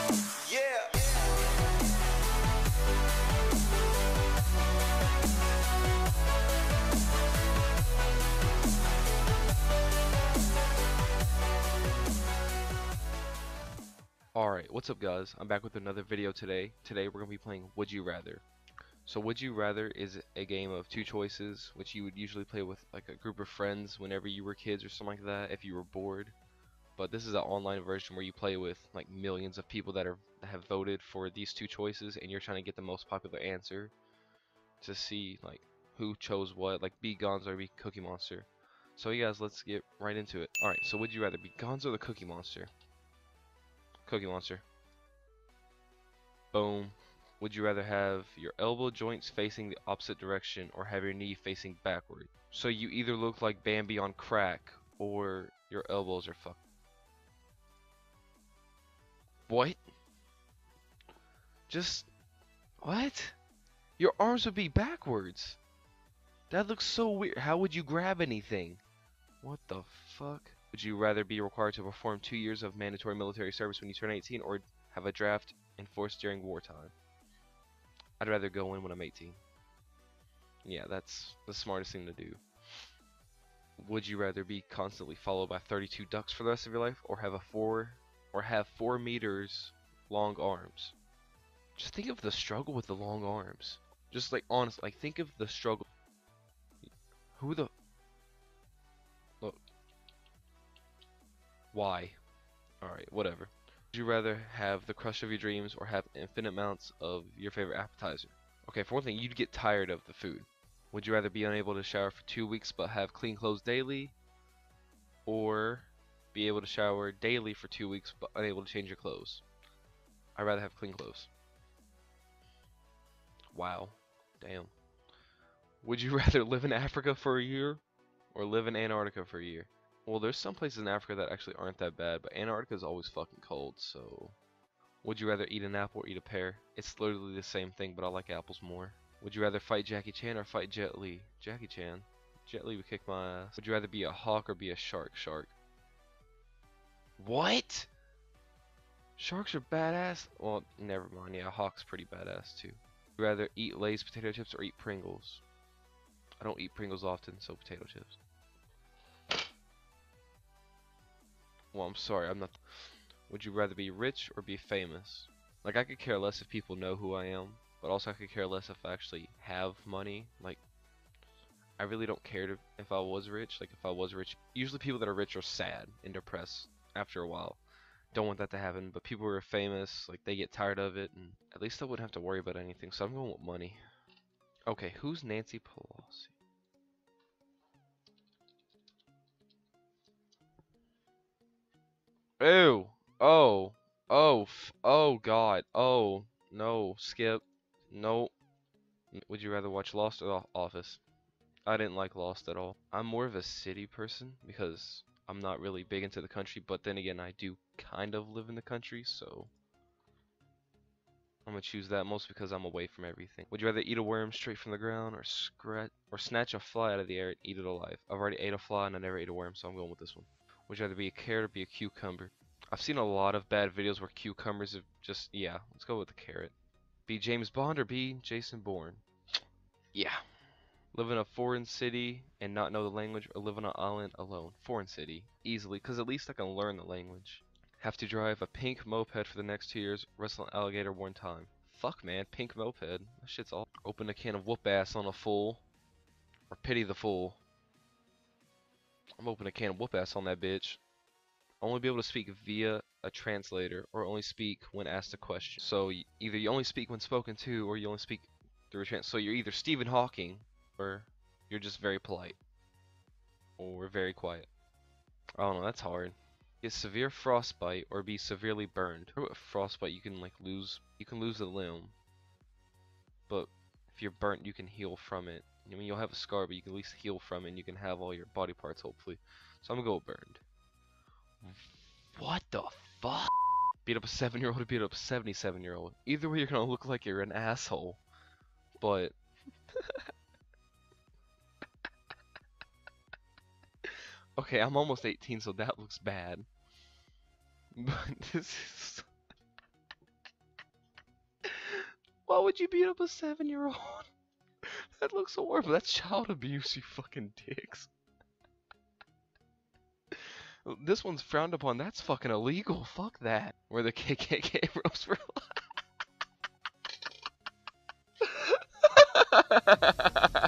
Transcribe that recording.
Alright, what's up guys? I'm back with another video today. Today we're going to be playing Would You Rather. So Would You Rather is a game of two choices, which you would usually play with like a group of friends whenever you were kids or something like that, if you were bored. But this is an online version where you play with like millions of people that have voted for these two choices, and you're trying to get the most popular answer to see like who chose what, like be Gonzo or be Cookie Monster. So you guys, let's get right into it. Alright, so would you rather be Gonzo or the Cookie Monster? Cookie Monster. Boom. Would you rather have your elbow joints facing the opposite direction or have your knee facing backward? So you either look like Bambi on crack or your elbows are fucked. What? Just... what? Your arms would be backwards. That looks so weird. How would you grab anything? What the fuck? Would you rather be required to perform 2 years of mandatory military service when you turn 18 or have a draft enforced during wartime? I'd rather go in when I'm 18. Yeah, that's the smartest thing to do. Would you rather be constantly followed by 32 ducks for the rest of your life or have 4 meters long arms? Just think of the struggle with the long arms. Just like honestly, like think of the struggle. Who the... look. Why? Alright, whatever. Would you rather have the crush of your dreams or have infinite amounts of your favorite appetizer? Okay, for one thing, you'd get tired of the food. Would you rather be unable to shower for 2 weeks but have clean clothes daily? Or be able to shower daily for 2 weeks but unable to change your clothes? I'd rather have clean clothes. Wow. Damn. Would you rather live in Africa for a year or live in Antarctica for a year? Well, there's some places in Africa that actually aren't that bad, but Antarctica is always fucking cold, so... would you rather eat an apple or eat a pear? It's literally the same thing, but I like apples more. Would you rather fight Jackie Chan or fight Jet Li? Jackie Chan. Jet Li would kick my ass. Would you rather be a hawk or be a shark? Shark. What? Sharks are badass? Well, never mind, yeah, a hawk's pretty badass, too. Would you rather eat Lay's potato chips or eat Pringles? I don't eat Pringles often, so potato chips. Well, I'm sorry, I'm not... would you rather be rich or be famous? Like, I could care less if people know who I am, but also I could care less if I actually have money. Like, I really don't care if I was rich. Like, if I was rich, usually people that are rich are sad and depressed after a while. Don't want that to happen, but people who are famous, like, they get tired of it, and at least I wouldn't have to worry about anything, so I'm going with money. Okay, who's Nancy Pelosi? Ew. Oh. Oh. Oh, God. Oh. No. Skip. No. Would you rather watch Lost or The Office? I didn't like Lost at all. I'm more of a city person because I'm not really big into the country, but then again, I do kind of live in the country, so... I'm gonna choose that most because I'm away from everything. Would you rather eat a worm straight from the ground or snatch a fly out of the air and eat it alive? I've already ate a fly and I never ate a worm, so I'm going with this one. Would you rather be a carrot or be a cucumber? I've seen a lot of bad videos where cucumbers have just... yeah, let's go with the carrot. Be James Bond or be Jason Bourne? Yeah. Live in a foreign city and not know the language or live on an island alone? Foreign city. Easily, because at least I can learn the language. Have to drive a pink moped for the next 2 years, wrestle an alligator one time. Fuck, man. Pink moped. That shit's all... open a can of whoop-ass on a fool. Or pity the fool. I'm opening a can of whoop-ass on that bitch. Only be able to speak via a translator, or only speak when asked a question. So either you only speak when spoken to, or you only speak through a translator. So you're either Stephen Hawking, or you're just very polite. Or very quiet. I don't know, that's hard. Get severe frostbite, or be severely burned. With frostbite, you can like lose a limb. But if you're burnt, you can heal from it. I mean, you'll have a scar, but you can at least heal from it, and you can have all your body parts, hopefully. So I'm gonna go with burned. What the fuck? Beat up a 7-year-old or beat up a 77-year-old. Either way, you're gonna look like you're an asshole. But... okay, I'm almost 18, so that looks bad. But this is... Why would you beat up a 7-year-old? That looks so horrible. That's child abuse, you fucking dicks. This one's frowned upon. That's fucking illegal. Fuck that. Where the KKK ropes for life.